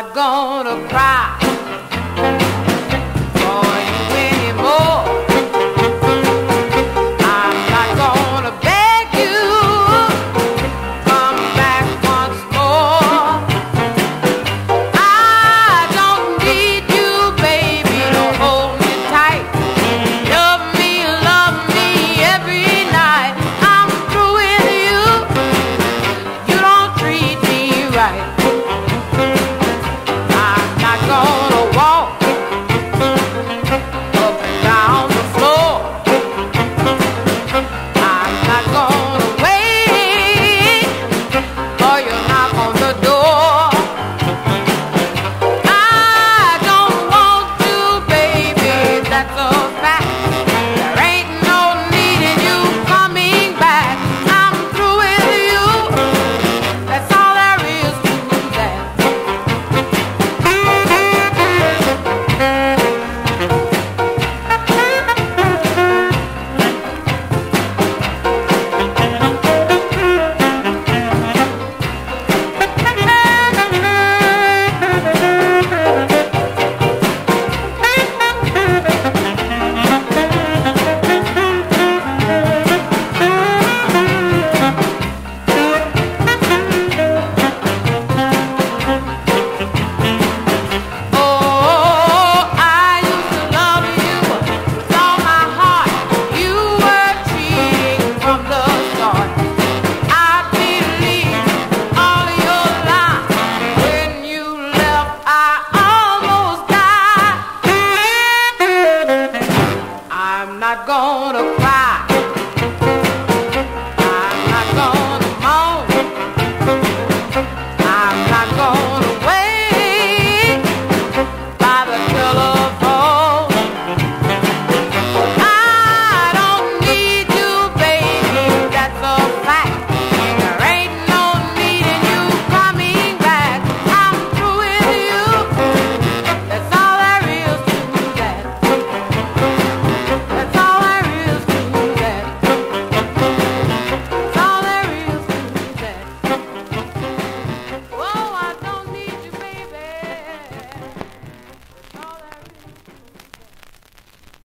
not gonna cry.